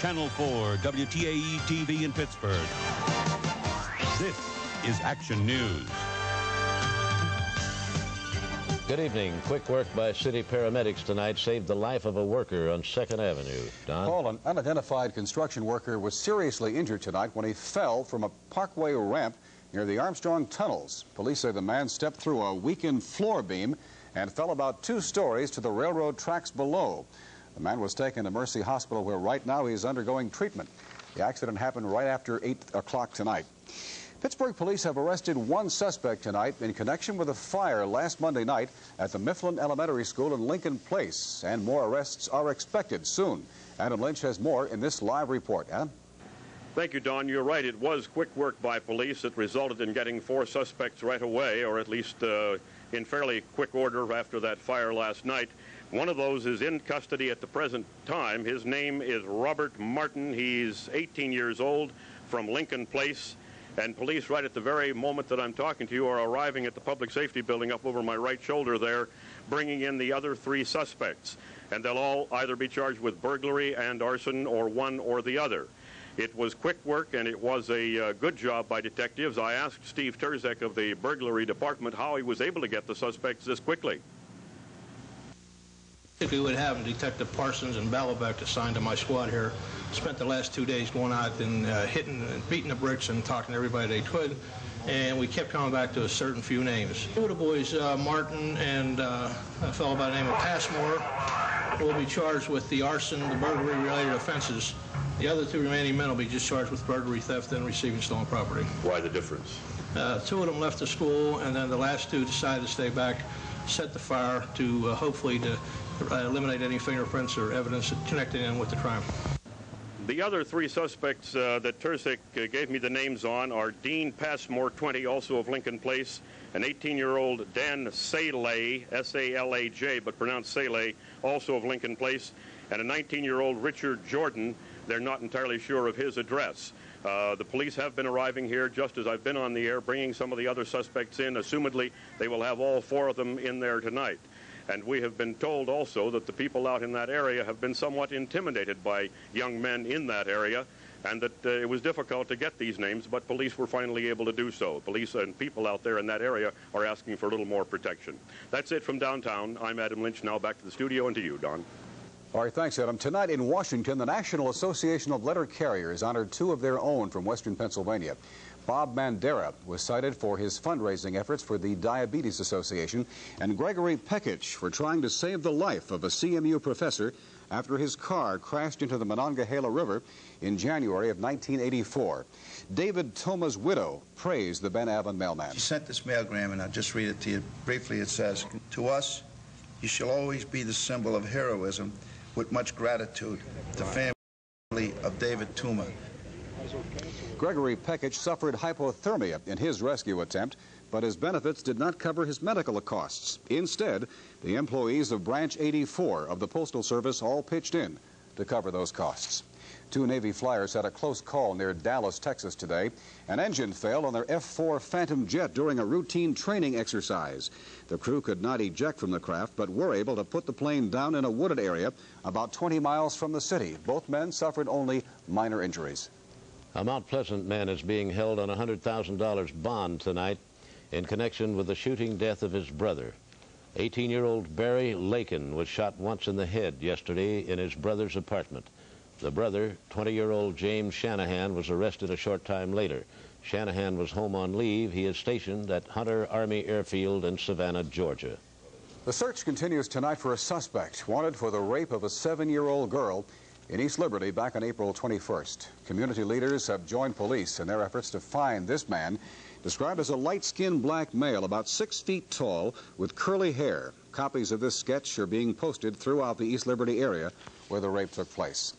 Channel 4, WTAE-TV in Pittsburgh. This is Action News. Good evening. Quick work by city paramedics tonight saved the life of a worker on 2nd Avenue. Don? Paul, an unidentified construction worker was seriously injured tonight when he fell from a parkway ramp near the Armstrong Tunnels. Police say the man stepped through a weakened floor beam and fell about 2 stories to the railroad tracks below. The man was taken to Mercy Hospital, where right now he is undergoing treatment. The accident happened right after 8 o'clock tonight. Pittsburgh police have arrested one suspect tonight in connection with a fire last Monday night at the Mifflin Elementary School in Lincoln Place, and more arrests are expected soon. Adam Lynch has more in this live report. Adam? Thank you, Don. You're right. It was quick work by police that resulted in getting 4 suspects right away, or at least in fairly quick order after that fire last night. One of those is in custody at the present time. His name is Robert Martin. He's 18 years old from Lincoln Place. And police, right at the very moment that I'm talking to you, are arriving at the public safety building up over my right shoulder there, bringing in the other 3 suspects. And they'll all either be charged with burglary and arson, or one or the other. It was quick work, and it was a good job by detectives. I asked Steve Terzek of the burglary department how he was able to get the suspects this quickly. We would have Detective Parsons and Balaback assigned to my squad here. Spent the last 2 days going out and hitting and beating the bricks and talking to everybody they could, and we kept coming back to a certain few names. Two of the boys, Martin and a fellow by the name of Passmore, will be charged with the arson and the burglary-related offenses. The other 2 remaining men will be just charged with burglary, theft, and receiving stolen property. Why the difference? 2 of them left the school, and then the last 2 decided to stay back, set the fire to hopefully to eliminate any fingerprints or evidence connecting them with the crime. The other 3 suspects that Terzek gave me the names on are Dean Passmore, 20, also of Lincoln Place, an 18-year-old Dan Saley, S-A-L-A-J, but pronounced Saley, also of Lincoln Place, and a 19-year-old Richard Jordan. They're not entirely sure of his address. The police have been arriving here just as I've been on the air, bringing some of the other suspects in. Assumedly, they will have all 4 of them in there tonight. And we have been told also that the people out in that area have been somewhat intimidated by young men in that area, and that it was difficult to get these names, but police were finally able to do so. Police and people out there in that area are asking for a little more protection. That's it from downtown. I'm Adam Lynch. Now back to the studio and to you, Don. All right, thanks, Adam. Tonight in Washington, the National Association of Letter Carriers honored 2 of their own from Western Pennsylvania. Bob Mandera was cited for his fundraising efforts for the Diabetes Association, and Gregory Pekich for trying to save the life of a CMU professor after his car crashed into the Monongahela River in January of 1984. David Toma's widow praised the Ben Avon mailman. She sent this mailgram, and I'll just read it to you briefly. It says, "To us, you shall always be the symbol of heroism. With much gratitude, the family of David Toma." Gregory Pekich suffered hypothermia in his rescue attempt, but his benefits did not cover his medical costs. Instead, the employees of Branch 84 of the Postal Service all pitched in to cover those costs. 2 Navy flyers had a close call near Dallas, Texas today. An engine failed on their F-4 Phantom jet during a routine training exercise. The crew could not eject from the craft, but were able to put the plane down in a wooded area about 20 miles from the city. Both men suffered only minor injuries. A Mount Pleasant man is being held on $100,000 bond tonight in connection with the shooting death of his brother. 18-year-old Barry Lakin was shot once in the head yesterday in his brother's apartment. The brother, 20-year-old James Shanahan, was arrested a short time later. Shanahan was home on leave. He is stationed at Hunter Army Airfield in Savannah, Georgia. The search continues tonight for a suspect wanted for the rape of a 7-year-old girl in East Liberty back on April 21st. Community leaders have joined police in their efforts to find this man, described as a light-skinned black male about 6 feet tall with curly hair. Copies of this sketch are being posted throughout the East Liberty area where the rape took place.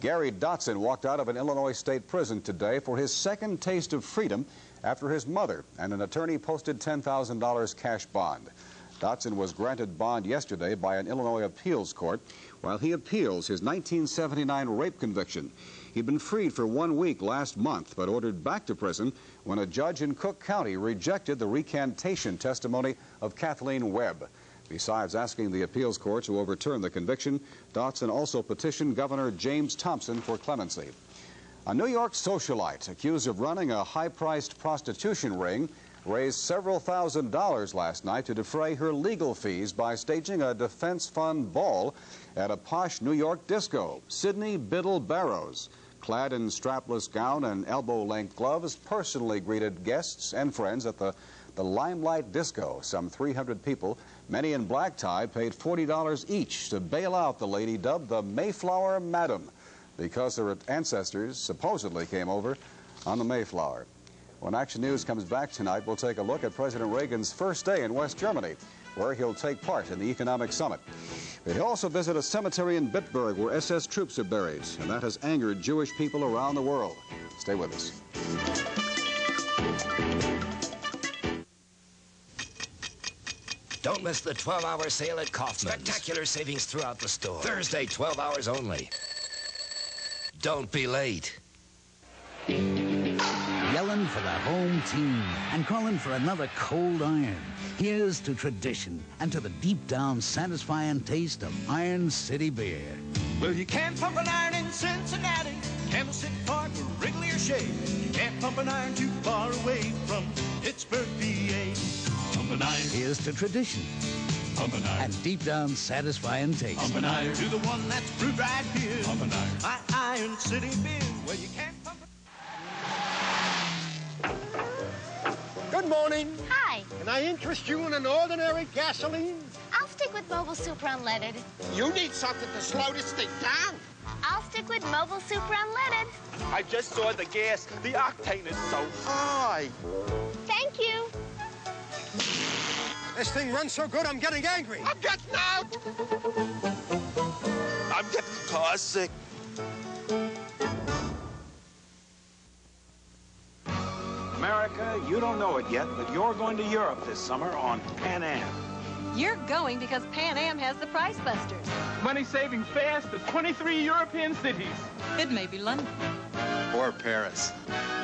Gary Dotson walked out of an Illinois state prison today for his 2nd taste of freedom after his mother and an attorney posted $10,000 cash bond. Dotson was granted bond yesterday by an Illinois appeals court while he appeals his 1979 rape conviction. He'd been freed for 1 week last month, but ordered back to prison when a judge in Cook County rejected the recantation testimony of Kathleen Webb. Besides asking the appeals court to overturn the conviction, Dotson also petitioned Governor James Thompson for clemency. A New York socialite accused of running a high-priced prostitution ring raised several thousand dollars last night to defray her legal fees by staging a defense fund ball at a posh New York disco. Sydney Biddle Barrows, clad in strapless gown and elbow-length gloves, personally greeted guests and friends at the Limelight Disco. Some 300 people, many in black tie, paid $40 each to bail out the lady dubbed the Mayflower Madam, because her ancestors supposedly came over on the Mayflower. When Action News comes back tonight, we'll take a look at President Reagan's first day in West Germany, where he'll take part in the economic summit. He'll also visit a cemetery in Bitburg where SS troops are buried, and that has angered Jewish people around the world. Stay with us. Don't miss the 12-hour sale at Kaufman's. Spectacular savings throughout the store. Thursday, 12 hours only. Don't be late. Yelling for the home team and calling for another cold iron. Here's to tradition and to the deep-down satisfying taste of Iron City beer. Well, you can't pump an iron in Cincinnati, Candlestick Park, or Wrigley or Shea. You can't pump an iron too far away from Pittsburgh, PA. Pump an iron. Here's to tradition. Pump an iron. And deep-down satisfying taste. Pump an iron. Do the one that's brewed right here. Pump an iron. My Iron City beer. Well, you can't pump an iron. Good morning. Hi. Can I interest you in an ordinary gasoline? I'll stick with Mobil Super Unleaded. You need something to slow this thing down. I'll stick with Mobil Super Unleaded. I just saw the gas. The octane is so high. Thank you. This thing runs so good, I'm getting angry. I'm getting out. I'm getting car sick. America, you don't know it yet, but you're going to Europe this summer on Pan Am. You're going because Pan Am has the Price Busters. Money saving fast at 23 European cities. It may be London. Or Paris.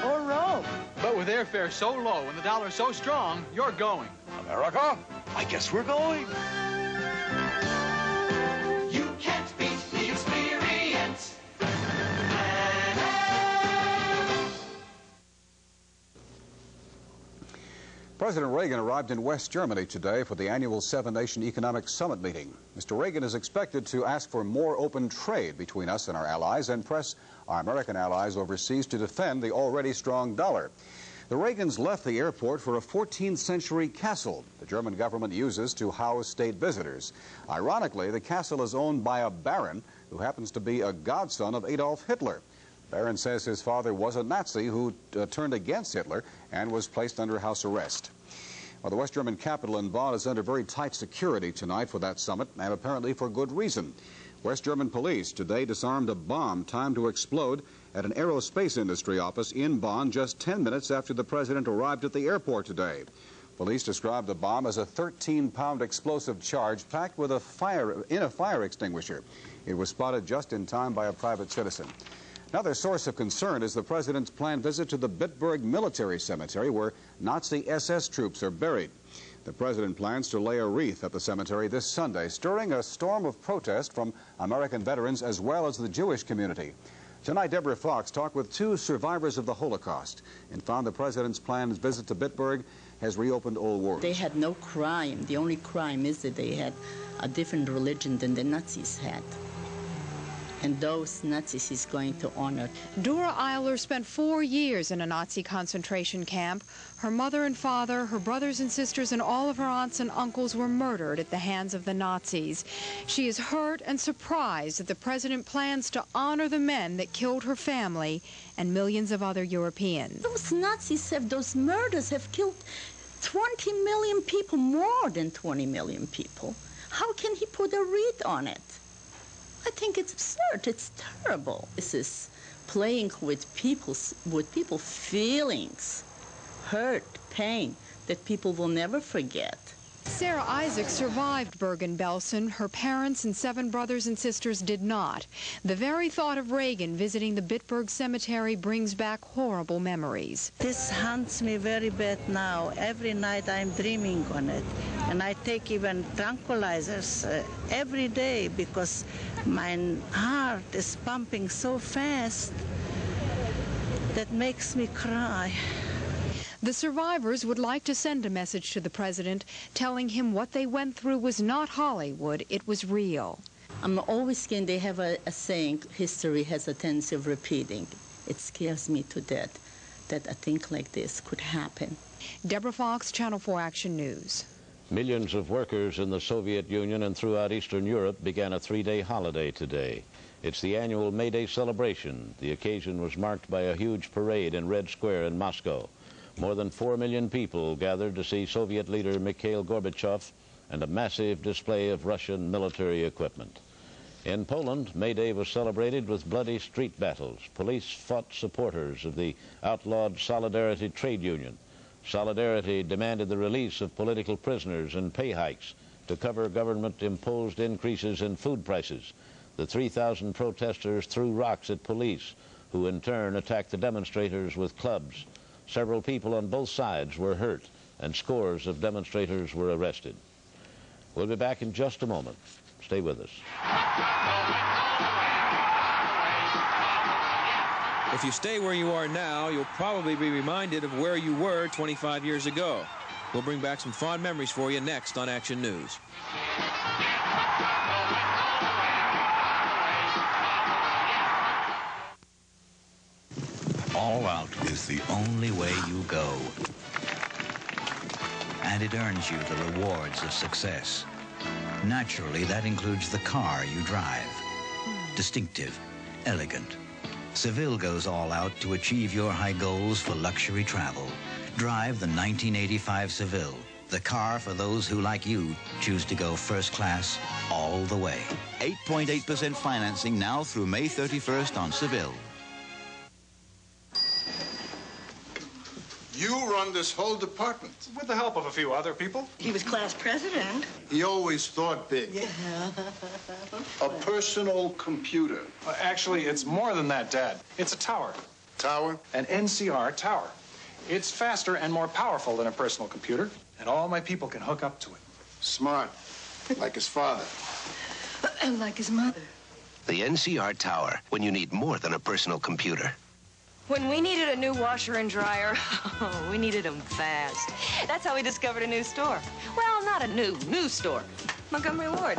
Or Rome. But with airfare so low and the dollar so strong, you're going. America, I guess we're going. You can't beat the experience. President Reagan arrived in West Germany today for the annual Seven-Nation Economic Summit meeting. Mr. Reagan is expected to ask for more open trade between us and our allies and press our American allies overseas to defend the already strong dollar. The Reagans left the airport for a 14th century castle the German government uses to house state visitors. Ironically, the castle is owned by a baron who happens to be a godson of Adolf Hitler. Baron says his father was a Nazi who turned against Hitler and was placed under house arrest. Well, the West German capital in Bonn is under very tight security tonight for that summit, and apparently for good reason. West German police today disarmed a bomb timed to explode at an aerospace industry office in Bonn just 10 minutes after the president arrived at the airport today. Police described the bomb as a 13-pound explosive charge packed with in a fire extinguisher. It was spotted just in time by a private citizen. Another source of concern is the president's planned visit to the Bitburg military cemetery where Nazi SS troops are buried. The president plans to lay a wreath at the cemetery this Sunday, stirring a storm of protest from American veterans as well as the Jewish community. Tonight, Deborah Fox talked with two survivors of the Holocaust and found the president's planned visit to Bitburg has reopened old wars. They had no crime. The only crime is that they had a different religion than the Nazis had. And those Nazis he's going to honor. Dora Eiler spent 4 years in a Nazi concentration camp. Her mother and father, her brothers and sisters, and all of her aunts and uncles were murdered at the hands of the Nazis. She is hurt and surprised that the president plans to honor the men that killed her family and millions of other Europeans. Those Nazis have, those murders have killed 20 million people, more than 20 million people. How can he put a wreath on it? I think it's absurd. It's terrible. This is playing with people's feelings, hurt, pain that people will never forget. Sarah Isaac survived Bergen-Belsen. Her parents and 7 brothers and sisters did not. The very thought of Reagan visiting the Bitburg Cemetery brings back horrible memories. This haunts me very bad now. Every night I'm dreaming on it. And I take even tranquilizers every day because my heart is pumping so fast that makes me cry. The survivors would like to send a message to the president telling him what they went through was not Hollywood, it was real. I'm always scared. They have a saying, history has a tendency of repeating. It scares me to death that a thing like this could happen. Deborah Fox, Channel 4 Action News. Millions of workers in the Soviet Union and throughout Eastern Europe began a 3-day holiday today. It's the annual May Day celebration. The occasion was marked by a huge parade in Red Square in Moscow. More than 4 million people gathered to see Soviet leader Mikhail Gorbachev and a massive display of Russian military equipment. In Poland, May Day was celebrated with bloody street battles. Police fought supporters of the outlawed Solidarity trade union. Solidarity demanded the release of political prisoners and pay hikes to cover government-imposed increases in food prices. The 3,000 protesters threw rocks at police, who in turn attacked the demonstrators with clubs. Several people on both sides were hurt, and scores of demonstrators were arrested. We'll be back in just a moment. Stay with us. If you stay where you are now, you'll probably be reminded of where you were 25 years ago. We'll bring back some fond memories for you next on Action News. All out is the only way you go, and it earns you the rewards of success. Naturally, that includes the car you drive. Distinctive, elegant. Seville goes all out to achieve your high goals for luxury travel. Drive the 1985 Seville, the car for those who, like you, choose to go first class all the way. 8.8% financing now through May 31st on Seville. You run this whole department. With the help of a few other people. He was class president. He always thought big. Yeah. A personal computer. Actually, it's more than that, Dad. It's a tower. Tower? An NCR tower. It's faster and more powerful than a personal computer, and all my people can hook up to it. Smart. Like his father. And like his mother. The NCR tower, when you need more than a personal computer. When we needed a new washer and dryer, oh, we needed them fast. That's how we discovered a new store. Well, not a new store. Montgomery Ward.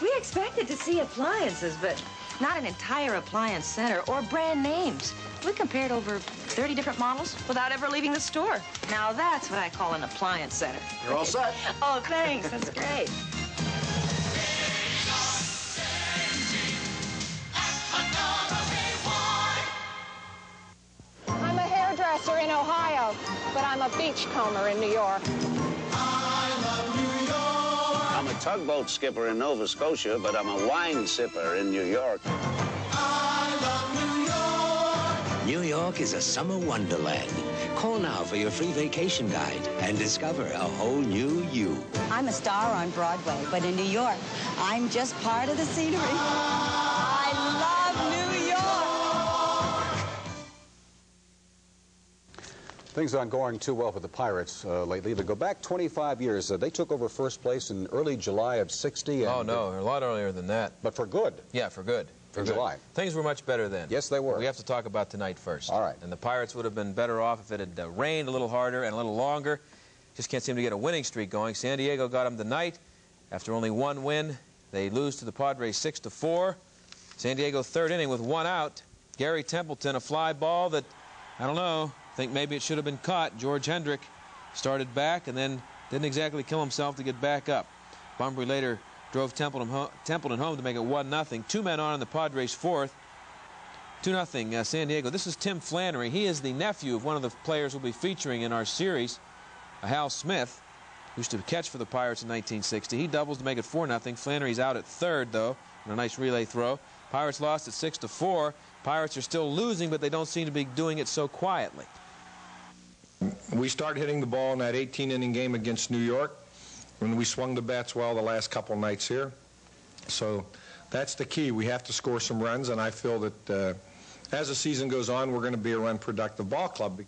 We expected to see appliances, but not an entire appliance center or brand names. We compared over 30 different models without ever leaving the store. Now that's what I call an appliance center. You're all set. Oh, thanks. That's great. In Ohio, but I'm a beachcomber in New York. I love New York. I'm a tugboat skipper in Nova Scotia, but I'm a wine sipper in New York. I love New York. New York is a summer wonderland. Call now for your free vacation guide and discover a whole new you. I'm a star on Broadway, but in New York, I'm just part of the scenery. I love New York. Things aren't going too well for the Pirates lately. They go back 25 years. They took over first place in early July of '60. And oh, no, a lot earlier than that. But for good. Yeah, for good. For July. Things were much better then. Yes, they were. We have to talk about tonight first. All right. And the Pirates would have been better off if it had rained a little harder and a little longer. Just can't seem to get a winning streak going. San Diego got them tonight. After only one win, they lose to the Padres 6-4. San Diego third inning with one out. Gary Templeton, a fly ball that, I don't know, I think maybe it should have been caught. George Hendrick started back and then didn't exactly kill himself to get back up. Bunbury later drove Templeton home to make it 1-0. 2 men on in the Padres' fourth. 2-0 San Diego. This is Tim Flannery. He is the nephew of one of the players we'll be featuring in our series, Hal Smith, who used to catch for the Pirates in 1960. He doubles to make it 4-0. Flannery's out at third, though, in a nice relay throw. Pirates lost at 6-4. Pirates are still losing, but they don't seem to be doing it so quietly. We start hitting the ball in that 18-inning game against New York. when we swung the bats well the last couple nights here. So that's the key. We have to score some runs, and I feel that as the season goes on, we're going to be a run-productive ball club.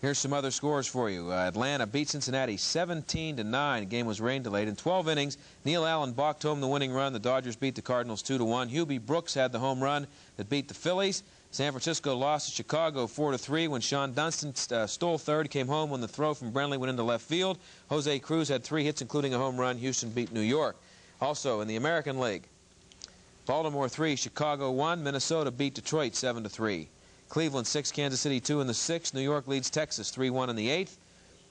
Here's some other scores for you. Atlanta beat Cincinnati 17-9. The game was rain-delayed. In 12 innings, Neil Allen balked home the winning run. The Dodgers beat the Cardinals 2-1. Hubie Brooks had the home run that beat the Phillies. San Francisco lost to Chicago 4-3 when Sean Dunston stole third, came home when the throw from Brenly went into left field. Jose Cruz had 3 hits, including a home run. Houston beat New York. Also in the American League, Baltimore 3, Chicago 1. Minnesota beat Detroit 7-3. Cleveland 6, Kansas City 2 in the 6th. New York leads Texas 3-1 in the 8th.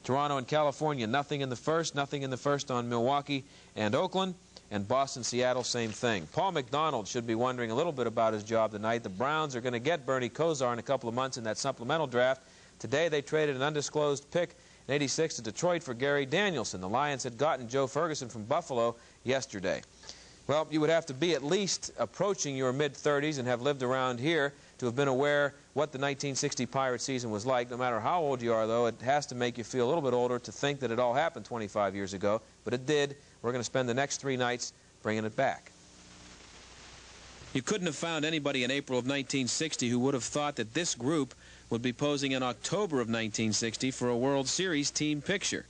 Toronto and California, nothing in the 1st, nothing in the 1st on Milwaukee and Oakland. And Boston, Seattle, same thing. Paul McDonald should be wondering a little bit about his job tonight. The Browns are going to get Bernie Kosar in a couple of months in that supplemental draft. Today they traded an undisclosed pick in 86 to Detroit for Gary Danielson. The Lions had gotten Joe Ferguson from Buffalo yesterday. Well, you would have to be at least approaching your mid-30s and have lived around here to have been aware what the 1960 Pirate season was like. No matter how old you are, though, it has to make you feel a little bit older to think that it all happened 25 years ago, but it did. We're going to spend the next 3 nights bringing it back. You couldn't have found anybody in April of 1960 who would have thought that this group would be posing in October of 1960 for a World Series team picture.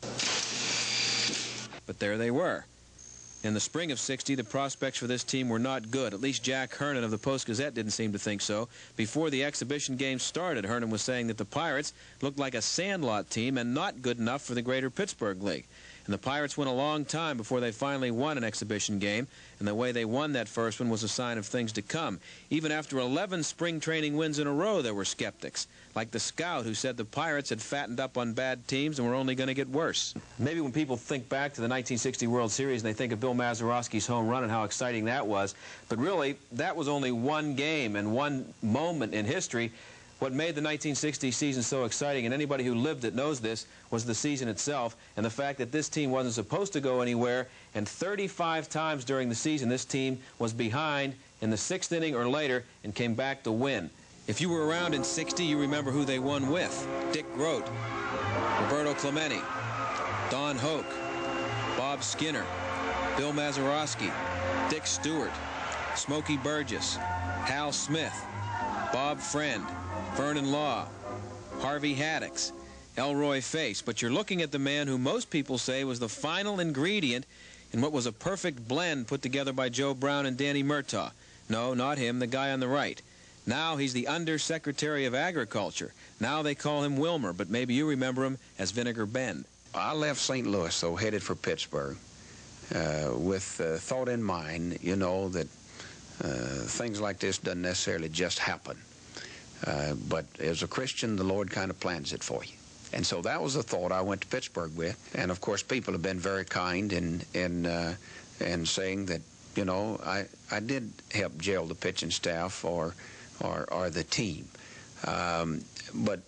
But there they were. In the spring of 60, the prospects for this team were not good. At least Jack Hernan of the Post-Gazette didn't seem to think so. Before the exhibition game started, Hernan was saying that the Pirates looked like a sandlot team and not good enough for the Greater Pittsburgh League. And the Pirates went a long time before they finally won an exhibition game, and the way they won that first one was a sign of things to come. Even after 11 spring training wins in a row, there were skeptics, like the scout who said the Pirates had fattened up on bad teams and were only going to get worse. Maybe when people think back to the 1960 World Series and they think of Bill Mazeroski's home run and how exciting that was, but really that was only one game and one moment in history. What made the 1960 season so exciting, and anybody who lived it knows this, was the season itself and the fact that this team wasn't supposed to go anywhere, and 35 times during the season this team was behind in the 6th inning or later and came back to win. If you were around in 60, you remember who they won with. Dick Grote, Roberto Clemente, Don Hoke, Bob Skinner, Bill Mazeroski, Dick Stewart, Smokey Burgess, Hal Smith, Bob Friend, Vernon Law, Harvey Haddix, Elroy Face. But you're looking at the man who most people say was the final ingredient in what was a perfect blend put together by Joe Brown and Danny Murtaugh. No, not him, the guy on the right. Now he's the Undersecretary of Agriculture. Now they call him Wilmer, but maybe you remember him as Vinegar Bend. I left St. Louis, though, headed for Pittsburgh, with thought in mind, you know, that things like this doesn't necessarily just happen. But as a Christian, the Lord kind of plans it for you. And so that was the thought I went to Pittsburgh with. And, of course, people have been very kind in saying that, you know, I did help jail the pitching staff or the team. But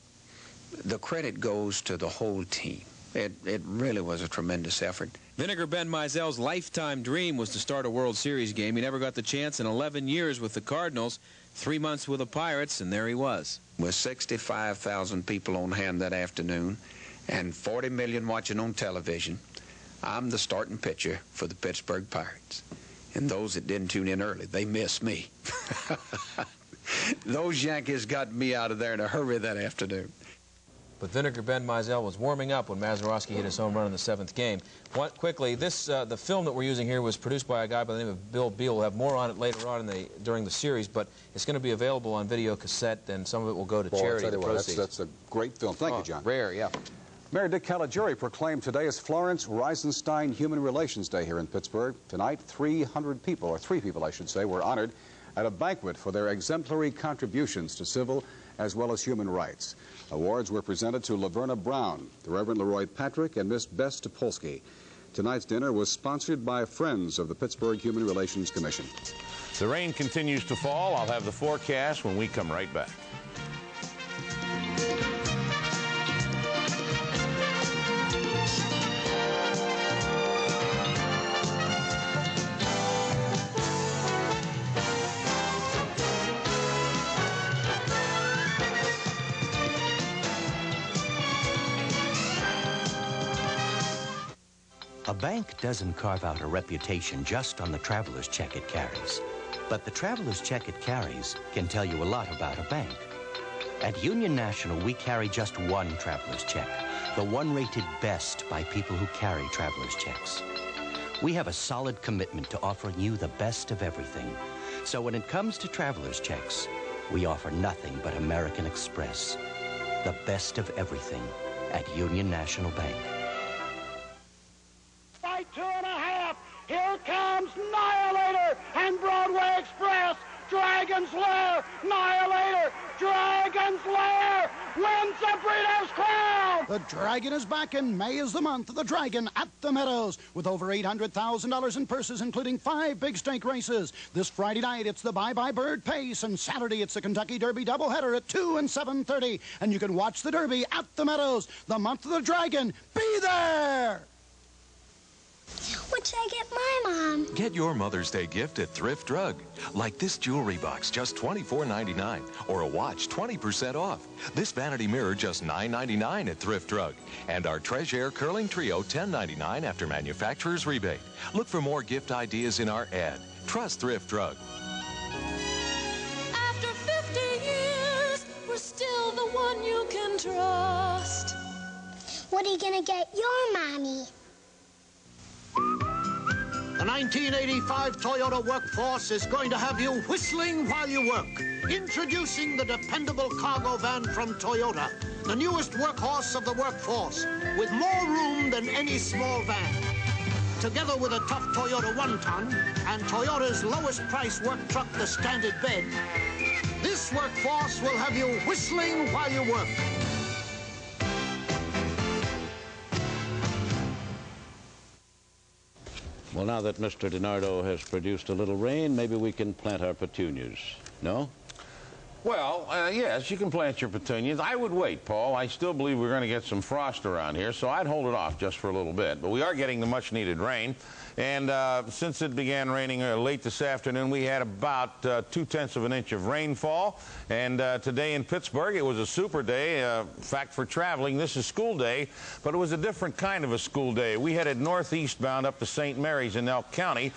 the credit goes to the whole team. It really was a tremendous effort. Vinegar Ben Mizell's lifetime dream was to start a World Series game. He never got the chance in 11 years with the Cardinals, 3 months with the Pirates, and there he was. With 65,000 people on hand that afternoon and 40 million watching on television, I'm the starting pitcher for the Pittsburgh Pirates. And those that didn't tune in early, they missed me. Those Yankees got me out of there in a hurry that afternoon. But Vinegar Ben Mizell was warming up when Mazeroski hit his home run in the 7th game. Quickly, this the film that we're using here was produced by a guy by the name of Bill Beal. We'll have more on it later on during the series, but it's going to be available on video cassette, and some of it will go to charity. That's a great film. Thank you, John. Rare, yeah. Mayor Dick Caligiuri proclaimed today as Florence Reisenstein Human Relations Day here in Pittsburgh. Tonight, 3 people, I should say, were honored at a banquet for their exemplary contributions to civil as well as human rights. Awards were presented to Laverna Brown, the Reverend Leroy Patrick, and Miss Bess Topolsky. Tonight's dinner was sponsored by Friends of the Pittsburgh Human Relations Commission. The rain continues to fall. I'll have the forecast when we come right back. A bank doesn't carve out a reputation just on the traveler's check it carries. But the traveler's check it carries can tell you a lot about a bank. At Union National, we carry just one traveler's check, the one rated best by people who carry traveler's checks. We have a solid commitment to offering you the best of everything. So when it comes to traveler's checks, we offer nothing but American Express, the best of everything at Union National Bank. By 2.5, here comes Nihilator and Broadway Express. Dragon's Lair, Nihilator, Dragon's Lair wins the Breeders' Crown! The Dragon is back, and May is the month of the Dragon at the Meadows, with over $800,000 in purses, including 5 big stake races. This Friday night, it's the Bye Bye Bird Pace, and Saturday, it's the Kentucky Derby doubleheader at 2 and 7:30. And you can watch the Derby at the Meadows. The month of the Dragon, be there! What should I get my mom? Get your Mother's Day gift at Thrift Drug. Like this jewelry box, just $24.99, or a watch, 20% off. This vanity mirror, just $9.99 at Thrift Drug. And our Treasure Curling Trio, $10.99 after manufacturer's rebate. Look for more gift ideas in our ad. Trust Thrift Drug. After 50 years, we're still the one you can trust. What are you going to get your mommy? The 1985 Toyota workforce is going to have you whistling while you work. Introducing the dependable cargo van from Toyota, the newest workhorse of the workforce, with more room than any small van. Together with a tough Toyota 1-ton and Toyota's lowest price work truck, the Standard Bed, this workforce will have you whistling while you work. Well, now that Mr. DiNardo has produced a little rain, maybe we can plant our petunias. No? Well, yes, you can plant your petunias. I would wait, Paul. I still believe we're going to get some frost around here, so I'd hold it off just for a little bit. But we are getting the much-needed rain. And since it began raining late this afternoon, we had about 0.2 inches of rainfall. And today in Pittsburgh, it was a super day. In fact, for traveling, this is school day, but it was a different kind of a school day. We headed northeastbound up to St. Mary's in Elk County.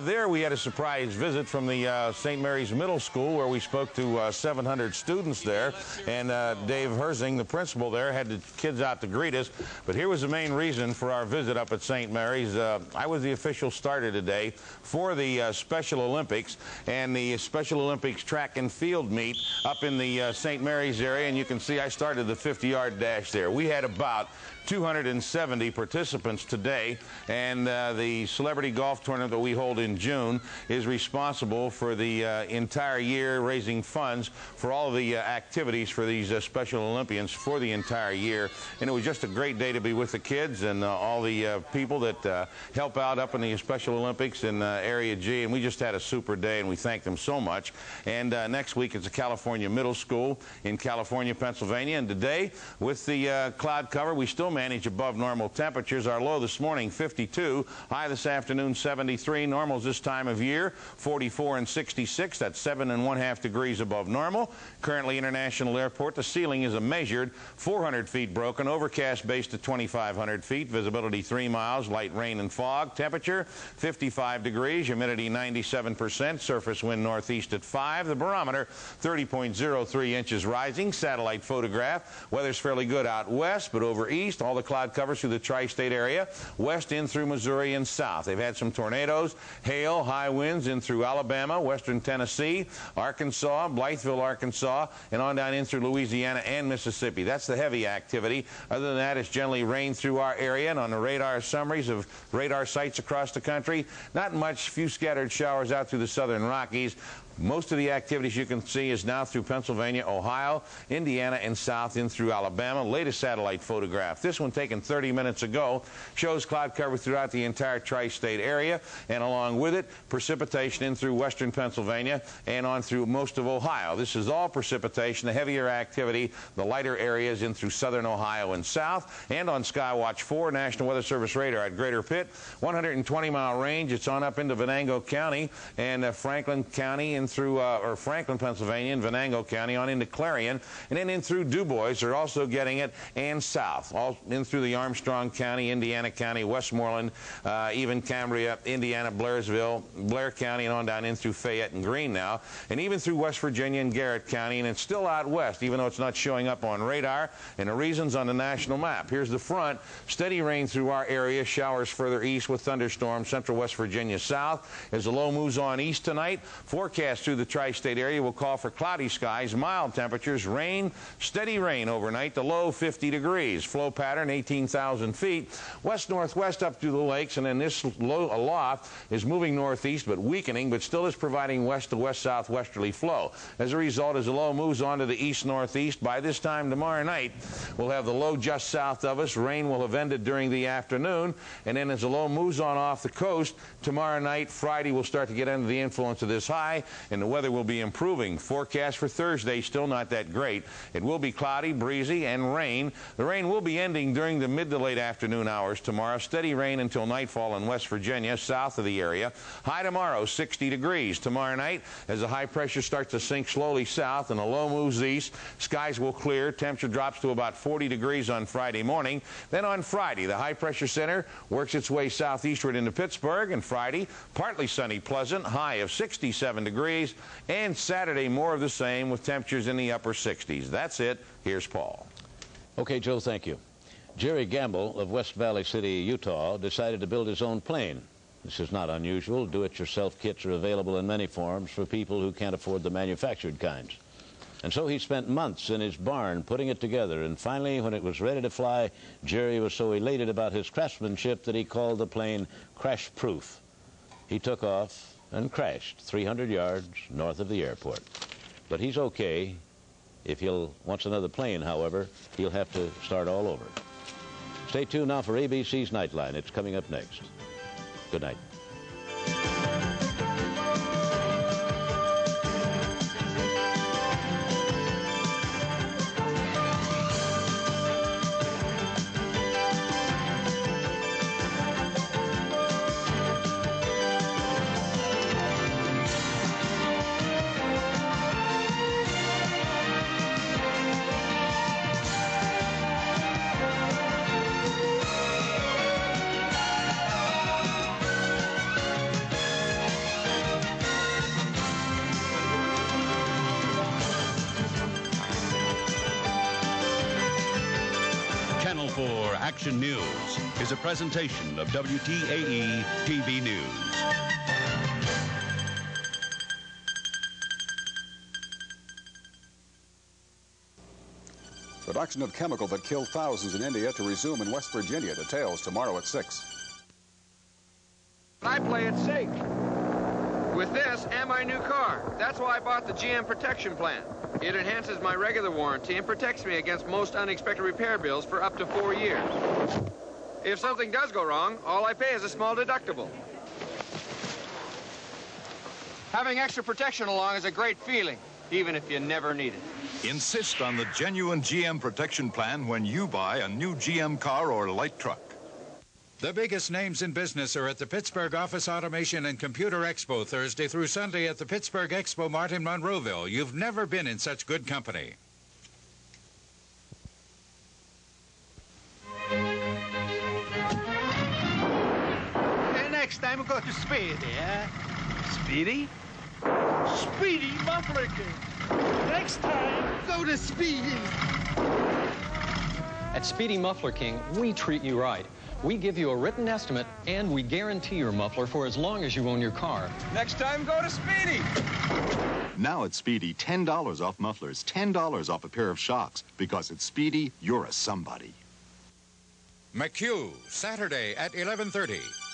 There we had a surprise visit from the St. Mary's Middle School, where we spoke to 700 students there. And Dave Herzing, the principal there, had the kids out to greet us. But here was the main reason for our visit up at St. Mary's. I was the official starter today for the Special Olympics and the Special Olympics track and field meet up in the St. Mary's area, and you can see I started the 50-yard dash there. We had about 270 participants today, and the celebrity golf tournament that we hold in June is responsible for the entire year, raising funds for all of the activities for these Special Olympians for the entire year. And it was just a great day to be with the kids and all the people that help out up in the Special Olympics in Area G, and we just had a super day, and we thank them so much. And next week it's a California middle school in California, Pennsylvania, and today with the cloud cover, we still manage above normal temperatures. Our low this morning 52, high this afternoon 73. Normals this time of year 44 and 66. That's 7.5 degrees above normal. Currently International Airport, the ceiling is a measured 400 feet broken. Overcast base to 2,500 feet. Visibility 3 miles. Light rain and fog. Temperature 55 degrees. Humidity 97%. Surface wind northeast at 5. The barometer 30.03 inches rising. Satellite photograph. Weather's fairly good out west, but over east, all the cloud covers through the tri-state area, west in through Missouri and south. They've had some tornadoes, hail, high winds in through Alabama, western Tennessee, Arkansas, Blytheville, Arkansas, and on down in through Louisiana and Mississippi. That's the heavy activity. Other than that, it's generally rain through our area, and on the radar summaries of radar sites across the country, not much, few scattered showers out through the southern Rockies. Most of the activities you can see is now through Pennsylvania, Ohio, Indiana, and south in through Alabama. Latest satellite photograph, this one taken 30 minutes ago, shows cloud cover throughout the entire tri-state area, and along with it, precipitation in through western Pennsylvania and on through most of Ohio. This is all precipitation. The heavier activity, the lighter areas in through southern Ohio and south. And on Skywatch 4, National Weather Service radar at Greater Pitt, 120-mile range. It's on up into Venango County and Franklin County and through Franklin, Pennsylvania, and Venango County, on into Clarion, and then in through Du Bois. They're also getting it, and south, all in through the Armstrong County, Indiana County, Westmoreland, even Cambria, Indiana, Blairsville, Blair County, and on down in through Fayette and Greene now, and even through West Virginia and Garrett County, and it's still out west, even though it's not showing up on radar, and the reason's on the national map. Here's the front. Steady rain through our area, showers further east with thunderstorms, central West Virginia south. As the low moves on east tonight, forecast through the tri-state area will call for cloudy skies, mild temperatures, rain, steady rain overnight, the low 50 degrees. Flow pattern 18,000 feet. West-northwest up through the lakes, and then this low aloft is moving northeast but weakening, but still is providing west to west-southwesterly flow. As a result, as the low moves on to the east-northeast, by this time tomorrow night, we'll have the low just south of us. Rain will have ended during the afternoon, and then as the low moves on off the coast, tomorrow night, Friday, we'll start to get under the influence of this high, and the weather will be improving. Forecast for Thursday, still not that great. It will be cloudy, breezy, and rain. The rain will be ending during the mid to late afternoon hours tomorrow. Steady rain until nightfall in West Virginia, south of the area. High tomorrow, 60 degrees. Tomorrow night, as the high pressure starts to sink slowly south and the low moves east, skies will clear. Temperature drops to about 40 degrees on Friday morning. Then on Friday, the high pressure center works its way southeastward into Pittsburgh, and Friday, partly sunny, pleasant, high of 67 degrees, and Saturday, more of the same with temperatures in the upper 60s. That's it. Here's Paul. Okay, Joe, thank you. Jerry Gamble of West Valley City, Utah, decided to build his own plane. This is not unusual. Do-it-yourself kits are available in many forms for people who can't afford the manufactured kinds. And so he spent months in his barn putting it together, and finally, when it was ready to fly, Jerry was so elated about his craftsmanship that he called the plane Crash Proof. He took off and crashed 300 yards north of the airport. But he's okay. If he'll wants another plane, however, he'll have to start all over. Stay tuned now for ABC's Nightline. It's coming up next. Good night. Action News is a presentation of WTAE TV News. Production of chemical that killed thousands in India to resume in West Virginia. Details tomorrow at 6. I play it safe with this and my new car. That's why I bought the GM Protection Plan. It enhances my regular warranty and protects me against most unexpected repair bills for up to 4 years. If something does go wrong, all I pay is a small deductible. Having extra protection along is a great feeling, even if you never need it. Insist on the genuine GM Protection Plan when you buy a new GM car or light truck. The biggest names in business are at the Pittsburgh Office Automation and Computer Expo Thursday through Sunday at the Pittsburgh Expo Mart in Monroeville. You've never been in such good company. Next time we go to Speedy, eh? Speedy? Speedy Muffler King. Next time, go to Speedy. At Speedy Muffler King, we treat you right. We give you a written estimate, and we guarantee your muffler for as long as you own your car. Next time, go to Speedy. Now at Speedy, $10 off mufflers, $10 off a pair of shocks. Because at Speedy, you're a somebody. McHugh, Saturday at 11:30.